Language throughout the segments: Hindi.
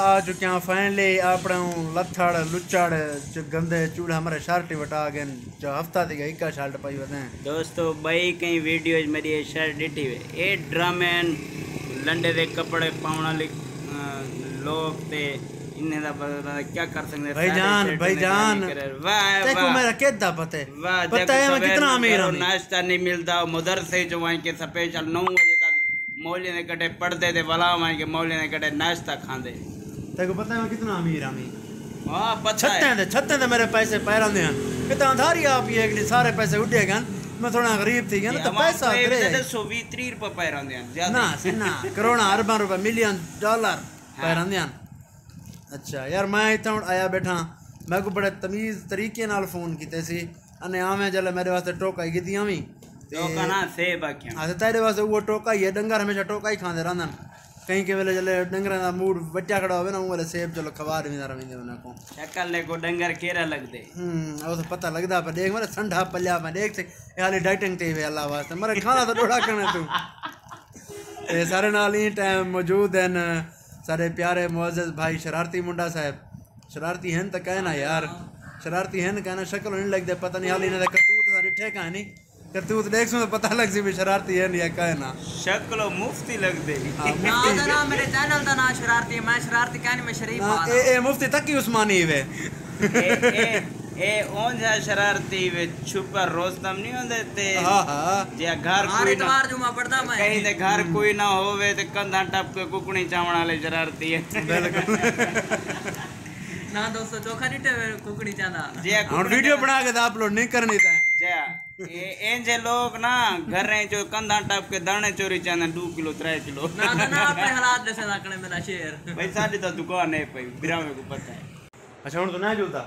आ चुके हैं फाइनली आप लथड़ लुचड़ गंदे चूड़ा हमारे शर्ट वटा गए जो हफ्ता थी गई का शर्ट पाई वते हैं दोस्तों भाई कई वीडियोज मेरी शर्ट डिटी वे ए ड्रामे लंडे दे कपड़े पावना लोग ते इन्ने दा क्या कर सकते भाई जान वाह वाह मेरा केदा पते पता है मैं कितना अमीर हूं। नाश्ता नहीं मिलता मदरसे जो वहां के स्पेशल 9 बजे तक मौलवी ने कटे पढ़ते थे वाला वहां के मौलवी ने कटे नाश्ता खाते। तेको पता है मैं कितना अमीर हूं। हां पता है छत्ते ते मेरे पैसे पैरा दे हैं कितना धारी आप ये अगले सारे पैसे उड़े गन मैं थोड़ा गरीब थी गया ना तो पैसा तेरे 120 रुपए पैरा दे हैं ज्यादा ना ना करोड़ा अरबा रुपए मिलियन डॉलर पैरा दे हैं। अच्छा यार मैं इतना आया बैठा मैं को बड़े तमीज तरीके नाल फोन कीते सी अने आवे जले मेरे वास्ते टोकाई कीती आवी टोका ना सेब आके अच्छा तेरे वास्ते वो टोका ये डंगर हमेशा टोका ही खांदे रहंदन कहीं के वेले जले डंगर दा मूड बच्चा खड़ा होवे ना ओले सेब चलो खवार में जरा में ना को शक्ल ले को डंगर केरा लगदे ओ तो पता लगदा पर देख मारे ठंडा पल्या में देख से याले डाइटिंग ते वे अल्लाह वास्ते मारे खाना तो डोड़ा करना तू ए सारे नाल ही टाइम मौजूद हैं सारे प्यारे मुअज्जज भाई शरारती मुंडा साहब शरारती हैं तो कहना यार शरारती हैं कहना शक्ल नहीं लगदे पता नहीं हाल इने दा करतूत सा डिठे कहानी करतूत देख सो पता लग सी भी शरारती है या का है ना शक्लो मुफ्ती लग दे ना दा ना मेरे चैनल दा ना शरारती है मैं शरारती कहनी मैं शरीफ हां ए मुफ्ती तकी उस्मानी वे ए ओन जा शरारती वे छुपा रोस्तम नहीं होंदे ते हां हां जे घर कोई ना मार जुमा पड़दा मैं कहीं दे घर कोई ना होवे ते कंधा टप के कुकणी चावण वाले शरारती है बिल्कुल ना दोस्तों चोखा डिटे कुकणी चांदा जे और वीडियो बना के अपलोड नहीं करनी था जे लोग ना घर रहे जो कंधा टाप के दाने चोरी चाने 2 किलो 3 किलो ना ना अपने हालात दे सकने मेरा शेर भाई साडी तो दुकान है भाई बिरामे को पता है। अच्छा हुन तो ना जुलता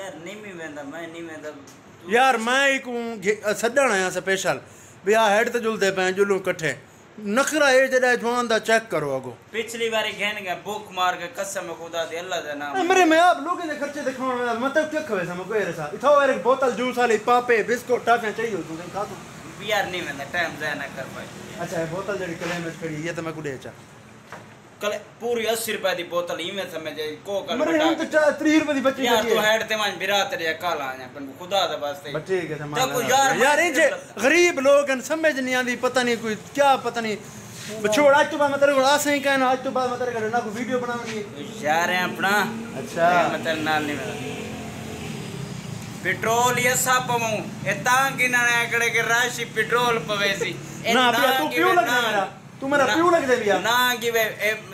यार नहीं में वेंदा मैं नहीं में तो यार मैं एक सडण आया स्पेशल भैया हेड तो जुलते पे जुलू इकट्ठे नखरा है जड़ा जवान दा चेक करो अगो पिछली बारी घेन गया भूख मार के कसम खुदा दी अल्लाह दे नाम मेरे में आप लोगों दे खर्चे दिखावन वाला मतलब क्या खवे सम कोई रसा इथो यार एक बोतल जूस वाली पापे बिस्कुट टाफियां चाहिए तू का तो यार नहीं मैं टाइम जाया ना कर भाई। अच्छा ये बोतल जड़ी कले में खड़ी ये तो मैं को देचा कले पूरी 80 रुपए दी बोतल ई में समझ को कर मेरे हम तो 30 रुपए दी बची यार तो हेड ते मान बिरात रे काला अपन खुदा दा वास्ते बचे के सामान यार ये गरीब लोग न समझ नहीं आंदी पता नहीं कोई क्या पता नहीं छोड़ आज तो बाद मतर उड़ा सही कहना आज तो बाद मतर कर ना को वीडियो बनावनी यार है अपना। अच्छा मतर नाल नहीं मेरा पेट्रोल ये सब पमू ए तांगी ना आकड़े के राशि पेट्रोल पवेसी ना तू क्यों लगना मेरा तू मेरा क्यों लग दे भैया ना कि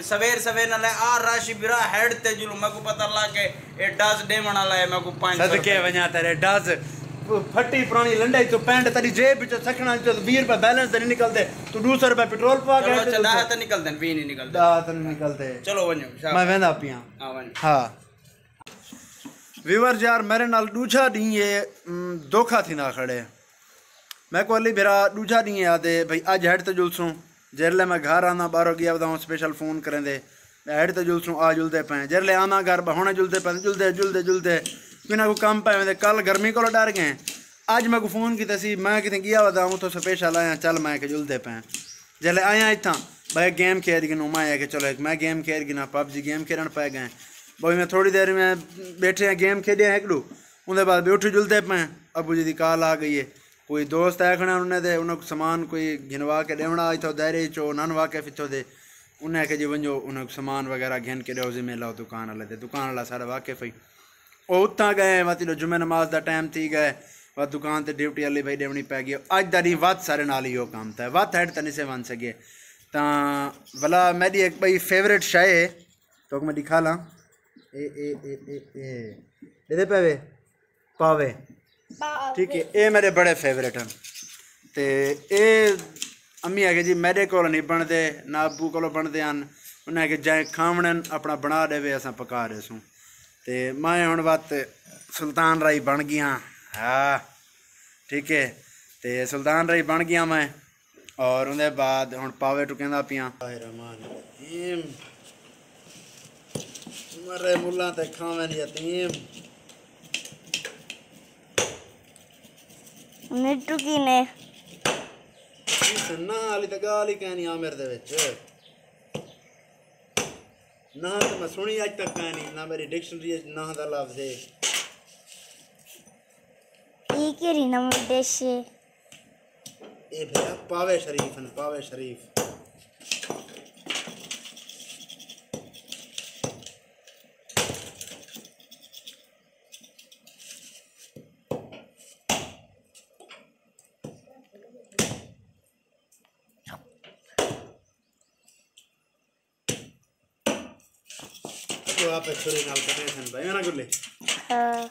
सवेर सवेर ना ले आ राशि बिरा हेड ते जुलू मैं को पता ला के ए डज दे मना लाए मैं को 500 सदके वणा तेरे डज फटी पुरानी लंडाई तो पैंट तेरी जेब जो सखना जो 20 रुपए बैलेंस दे निकल दे तो 200 रुपए पेट्रोल पवा के चलो चला तो निकल दे 20 नहीं निकल दे तो निकल दे चलो वणो मैं वेंदा पिया हां व्यूअर यार मेरे नाल दूजा डी ये धोखा थी ना खड़े मैं को अली बिरा दूजा डी आ दे भाई आज हेड तो जुलसू जेरले मैं घर आना बारो गया वदा स्पेशल फोन करे दे हेड तो जुलसू आ जुलदे पे जेरले आना घर बहणे जुलदे पे जुलदे जुलदे जुलदे बिना को काम पाए में कल गर्मी को डर गए आज मैं को फोन की सी मैं कितने गया वदा हूं तो स्पेशल आया चल मैं के जुलदे पे जले आया इतना भाई गेम खेल गिनू मैं के चलो एक मैं गेम खेल गिना पबजी गेम खेलन पे गए भाई मैं थोड़ी देर में बैठे हैं गेम खेले हैं एकड़ू उनके बाद बैठे जुलदे पे अबू जी की कॉल आ गई है कोई दोस्त आया खड़ा उन्हें दे उनको सामान कोई घिनवा के देवना इतो दायरे चो नन वाके फितो दे उन्हें के जी वंजो उनको सामान वगैरह घिन के दो जिम्मे लाओ दुकान वाले दे दुकान वाला सारा वाकिफ ही और उतना गए मतलब जुम्मे नमाज का टाइम थी गए वह दुकान से ड्यूटी वाली भाई देवनी पै गई अज दा नहीं वत सारे नाल ही काम था वत हेड तो नहीं से बन सके तो भला मेरी एक भाई फेवरेट शाय है तो मैं दिखा ला ए ए ए ए ए दे पावे पावे ठीक है ये मेरे बड़े फेवरेट हैं तो ये अम्मी आगे जी मेरे को नहीं बनते ना अबू को बनते हैं उन्हें आगे जै खावने अपना बना देवे अस पका रहे सूँ ते मैं हुण बात सुल्तान राई बन गया हाँ ठीक है ते सुल्तान राई बन गया मैं और उनके बाद हुण पावे टुकेंदा पिया मरे मुल्ला ते खावन यतीम निट्टू की ने सन्ना वाली ते गाली कहनी आ मेरे दे विच ना तो मैं सुनी आज तक कहानी ना मेरी डिक्शनरी ना था लफ्ज है ई के री ना देश ए भैया पावे शरीफ न पावे शरीफ आप एक्चुअली नाल करते हैं भाई ना गुल्ले हां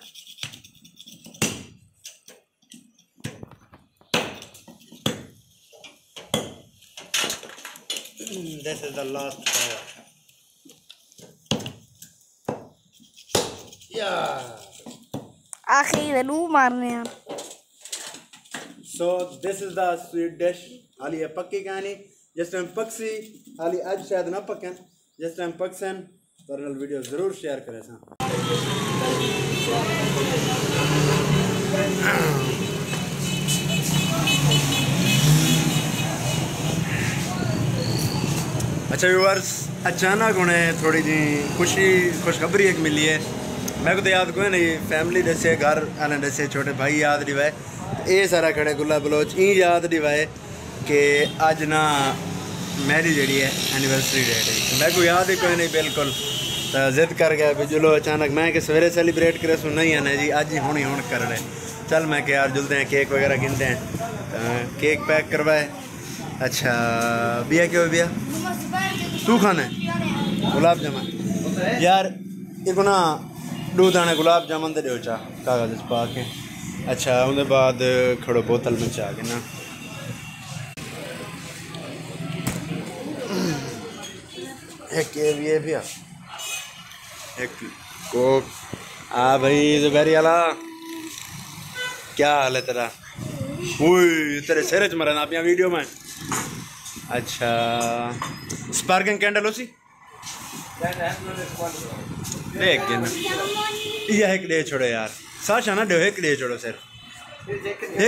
this is the last power या आखिरी वेलू मारने हैं so this is the sweet dish हाली पक्की कहानी जिस टाइम पक्षी हाली आज शायद ना पके जिस टाइम पक्षन पर्सनल वीडियो जरूर शेयर करें सा अच्छा व्यूअर्स अचानक उन्हें थोड़ी जी खुशखबरी एक मिली है मैं को तो याद कोई नहीं फैमिली जैसे घर आने जैसे छोटे भाई याद दिवाए ये सारा खड़े गुला बलोच ई याद दिवाए कि आज ना मेरी जड़ी है एनिवर्सरी डेट है मैं को याद ही कोई नहीं बिल्कुल तो जिद कर गया भी चलो अचानक मैं कि सवेरे सेलिब्रेट करे सो नहीं आना जी आज ही होनी होने कर रहे चल मैं कि यार जुलते हैं केक वगैरह गिनते हैं केक पैक करवाए अच्छा बिया क्यों बिया तू खाना है गुलाब जामुन यार एक ना दूध आना गुलाब जामुन दे चा कागज पा के अच्छा उनके बाद खड़ो बोतल में चाह के ना एक ये भी है एक कोक आ भाई जुबैरी आला क्या हाल है तेरा तेरे सिर च मरा ना आप वीडियो में अच्छा स्पार्किंग कैंडल उसी देख यह एक दे छोड़ो यार साशा ना डे एक दे छोड़ो सिर्फ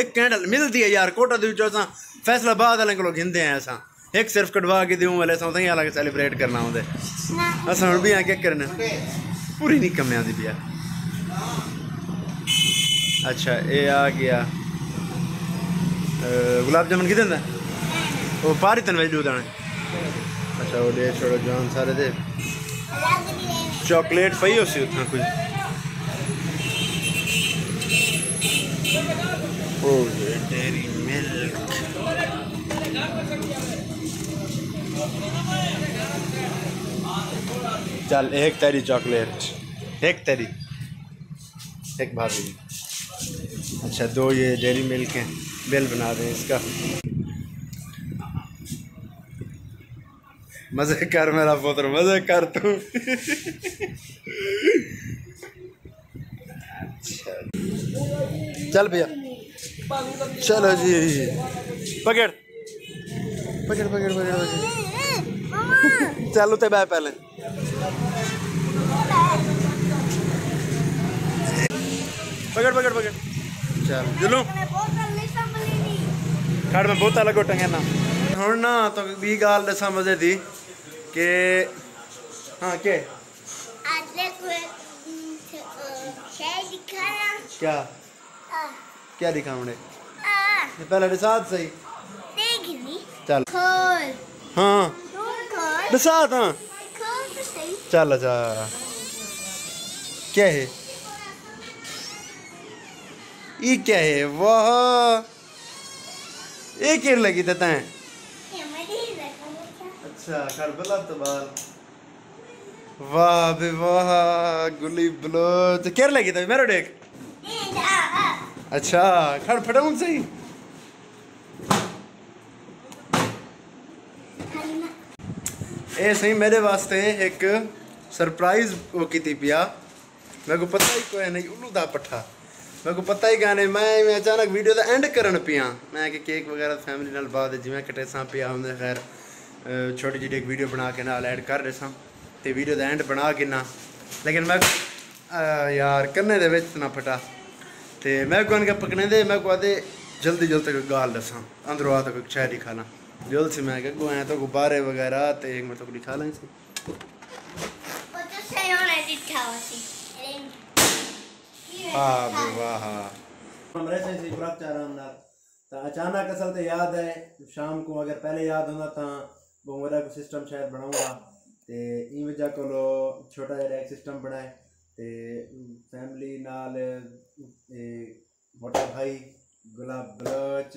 एक कैंडल मिलती है यार कोटा दूचो सा फैसलाबाद वाले को गिनते हैं ऐसा एक सिर्फ कटवा के दूं वाले सौंदे हालांकि सेलिब्रेट करना होंदे अस हम भी आ के करना पूरी नहीं कमियां दी पिया अच्छा ये आ गया गुलाब जामुन किदे ना वो पारी तन वेजू दाने अच्छा वो दे छोड़ो जान सारे दे चॉकलेट पई होसी उतना कुछ ओ ये डेरी मिल्क चल एक तेरी चॉकलेट एक तेरी एक भाभी अच्छा दो ये डेरी मिल्क हैं बिल बना दें इसका मज़े कर मेरा पुत्र मज़े कर तू चल भैया चलो जी पकड़ पकड़ पकड़ पकड़ पकड़ चल उते बाय पहले पकड़ पकड़ पकड़ चल जुलू खड़ में बहुत अलग उठेंगे ना हूँ ना तो बी गाल दसा मजे दी के हाँ के क्या क्या दिखावने पहले दिखा सही चल हाँ दिखा हाँ चल अच्छा क्या है ये क्या है वाह ये केर लगी देता है अच्छा करबला तबाल वाह बे वाह गुली बलोच केर लगी था मेरा देख अच्छा खड़ फटाऊं सही ए सही मेरे वास्ते एक सरप्राइज वो की थी पिया मेरे को पता ही कोई नहीं उल्लू दा पट्ठा मेरे को पता ही गाने मैं अचानक वीडियो का एंड करन पिया मैं कि केक वगैरह फैमिली नाल बाद जिवें कटेसा पिया हमने खैर छोटी जी एक वीडियो बना के नाल ऐड कर देसा ते वीडियो का एंड बना के ना लेकिन मैं यार कन्ने दे विच ना फटा ते मैं को इनके पकने दे मैं को आदे जल्दी जल्दी कोई गाल दसा अंदरों आ कोई शायरी खाना जल्द से मैं क्या गुआया तो गुब्बारे वगैरह तो एक मतलब दिखा लें अचानक असल तो याद है शाम को अगर पहले याद होना था वो मेरा को सिस्टम शायद बनाऊंगा ते इन वजह कोलो छोटा जिहा एक सिस्टम बनाए ते फैमिली नाल मोटा भाई गुलाब बलोच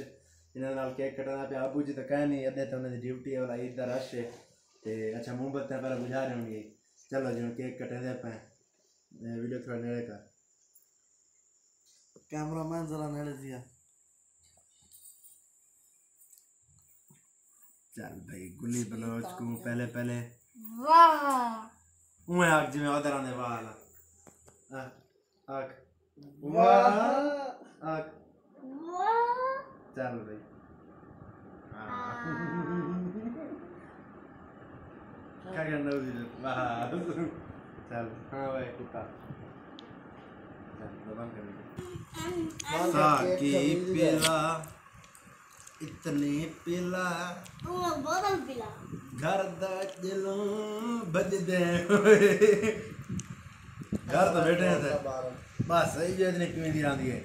इन्हां नाल केक कटना पे आबू जी तो कह नहीं अदे तो उन्हां दी ड्यूटी वाला ईद दा रश है ते अच्छा मोहब्बत पहले बुझा रहे होंगे चलो जी केक कटे दे पे वीडियो थोड़ा नेड़े कर कैमरामैन जरा नेड़े दिया चल भाई गुली बलोच को पहले पहले वाह मैं आज में उधर आने वाला आग वाह आग वाह चल भाई क्या करना है वाह चल हाँ भाई कुत्ता चल दबान करेंगे साकी पिला इतने पिला बोतल पिला घर दा दिलों बज दे घर तो बैठे हैं बस ये इतनी क्यों दी आंदी है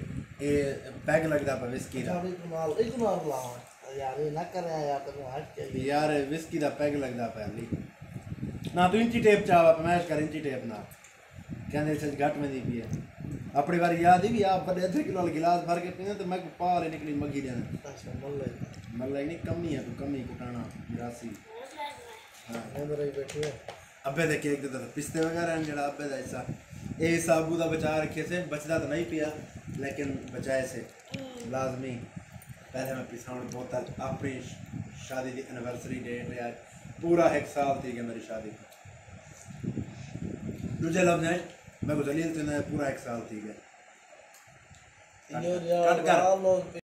ये पैक लगदा पर विस्की दा एक मार ला यार ये ना कर यार तुम हट के यार विस्की दा पैक लगदा पहली ना तू इंची टेप चावा मैच कर इंची टेप ना कहने से घाट में दी पिए अपनी बार याद ही भी आप बड़े अदर किलो गिलास भर के पीने तो मैं को पार निकली मगी देना अच्छा मल्ले नहीं कमी है तो कमी कुटाना गिरासी हां अंदर ही बैठे अबे देख एक दे पिस्ते वगैरह हैं जड़ा अबे दा ऐसा ए साबू दा बचा रखे से बचदा तो नहीं पिया लेकिन बचाए से लाजमी पहले मैं पिसाऊं बोतल अपनी शादी दी एनिवर्सरी डेट है पूरा एक साल थी गया मेरी शादी तुझे लव है मैं को दलील तो पूरा एक साल ठीक है।